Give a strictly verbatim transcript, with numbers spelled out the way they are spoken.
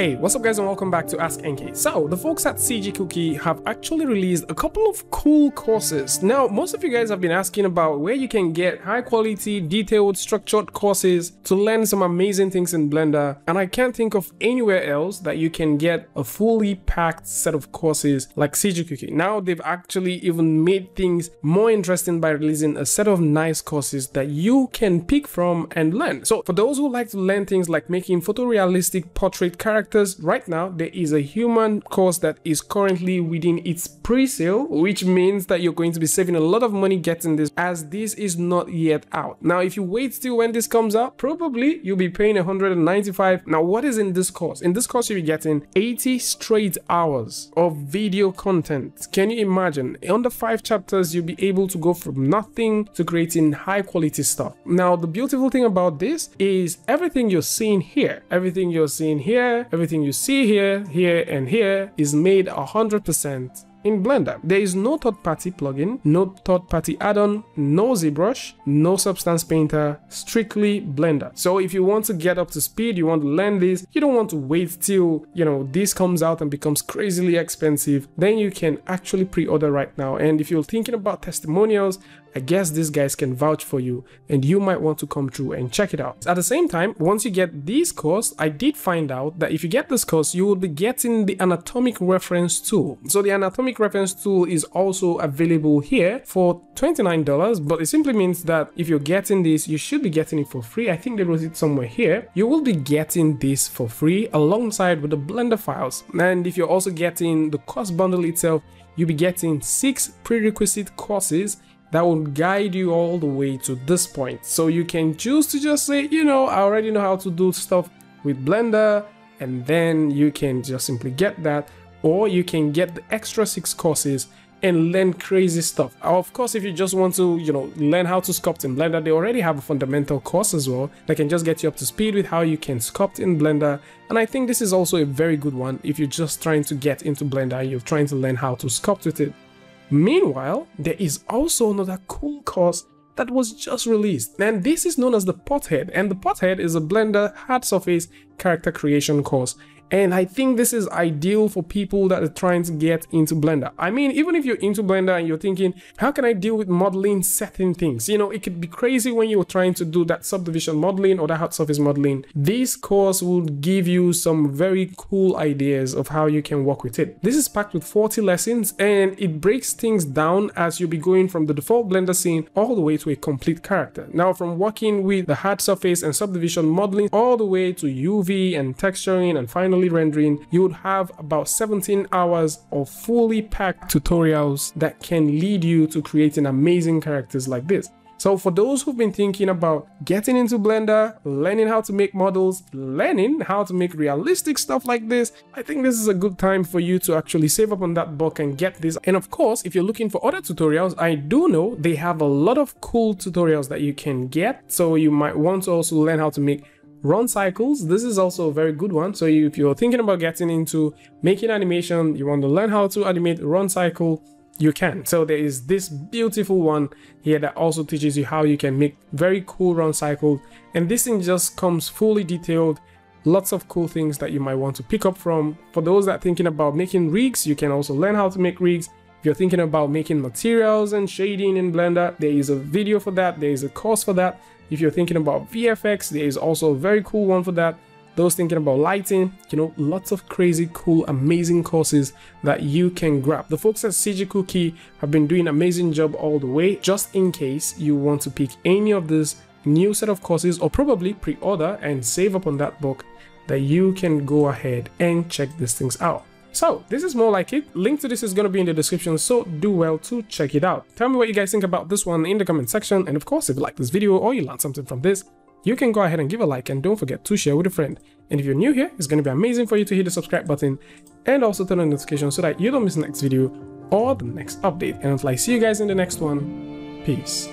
Hey, what's up guys and welcome back to Ask N K. So, the folks at C G Cookie have actually released a couple of cool courses. Now, most of you guys have been asking about where you can get high quality, detailed, structured courses to learn some amazing things in Blender, and I can't think of anywhere else that you can get a fully packed set of courses like C G Cookie. Now, they've actually even made things more interesting by releasing a set of nice courses that you can pick from and learn. So, for those who like to learn things like making photorealistic portrait characters, right now there is a Human course that is currently within its pre-sale, which means that you're going to be saving a lot of money getting this, as this is not yet out. Now if you wait till when this comes out, probably you'll be paying one hundred ninety-five dollars. Now what is in this course? In this course you'll be getting eighty straight hours of video content. Can you imagine? Under five chapters you'll be able to go from nothing to creating high quality stuff. Now the beautiful thing about this is everything you're seeing here, everything you're seeing here, everything you see here, here, and here is made one hundred percent in Blender. There is no third-party plugin, no third-party add-on, no ZBrush, no Substance Painter, strictly Blender. So if you want to get up to speed, you want to learn this, you don't want to wait till, you know, this comes out and becomes crazily expensive, then you can actually pre-order right now. And if you're thinking about testimonials, I guess these guys can vouch for you and you might want to come through and check it out. At the same time, once you get this course, I did find out that if you get this course, you will be getting the anatomic reference tool. So the anatomic reference tool is also available here for twenty-nine dollars, but it simply means that if you're getting this, you should be getting it for free. I think there was it somewhere here. You will be getting this for free alongside with the Blender files. And if you're also getting the course bundle itself, you'll be getting six prerequisite courses that will guide you all the way to this point. So you can choose to just say, you know, I already know how to do stuff with Blender, and then you can just simply get that, or you can get the extra six courses and learn crazy stuff. Of course, if you just want to, you know, learn how to sculpt in Blender, they already have a fundamental course as well that can just get you up to speed with how you can sculpt in Blender. And I think this is also a very good one if you're just trying to get into Blender and you're trying to learn how to sculpt with it. Meanwhile, there is also another cool course that was just released, and this is known as the PotHead, and the PotHead is a Blender hard surface character creation course. And I think this is ideal for people that are trying to get into Blender. I mean, even if you're into Blender and you're thinking, how can I deal with modeling certain things? You know, it could be crazy when you're trying to do that subdivision modeling or that hard surface modeling. This course will give you some very cool ideas of how you can work with it. This is packed with forty lessons, and it breaks things down as you'll be going from the default Blender scene all the way to a complete character. Now, from working with the hard surface and subdivision modeling all the way to U V and texturing and finally rendering, you would have about seventeen hours of fully packed tutorials that can lead you to creating amazing characters like this. So for those who've been thinking about getting into Blender, learning how to make models, learning how to make realistic stuff like this, I think this is a good time for you to actually save up on that buck and get this. And of course, if you're looking for other tutorials, I do know they have a lot of cool tutorials that you can get. So you might want to also learn how to make run cycles. This is also a very good one. So if you're thinking about getting into making animation, you want to learn how to animate run cycle, you can. So there is this beautiful one here that also teaches you how you can make very cool run cycles, and this thing just comes fully detailed. Lots of cool things that you might want to pick up from. For those that are thinking about making rigs, you can also learn how to make rigs. If you're thinking about making materials and shading in Blender, there is a video for that, there is a course for that. If you're thinking about V F X, there is also a very cool one for that. Those thinking about lighting, you know, lots of crazy, cool, amazing courses that you can grab. The folks at C G Cookie have been doing an amazing job all the way. Just in case you want to pick any of this new set of courses, or probably pre-order and save up on that book, that you can go ahead and check these things out. So this is more like it. Link to this is going to be in the description, so do well to check it out. Tell me what you guys think about this one in the comment section, and of course if you like this video or you learned something from this, you can go ahead and give a like, and don't forget to share with a friend. And if you're new here, it's going to be amazing for you to hit the subscribe button and also turn on notifications so that you don't miss the next video or the next update. And until I see you guys in the next one, peace.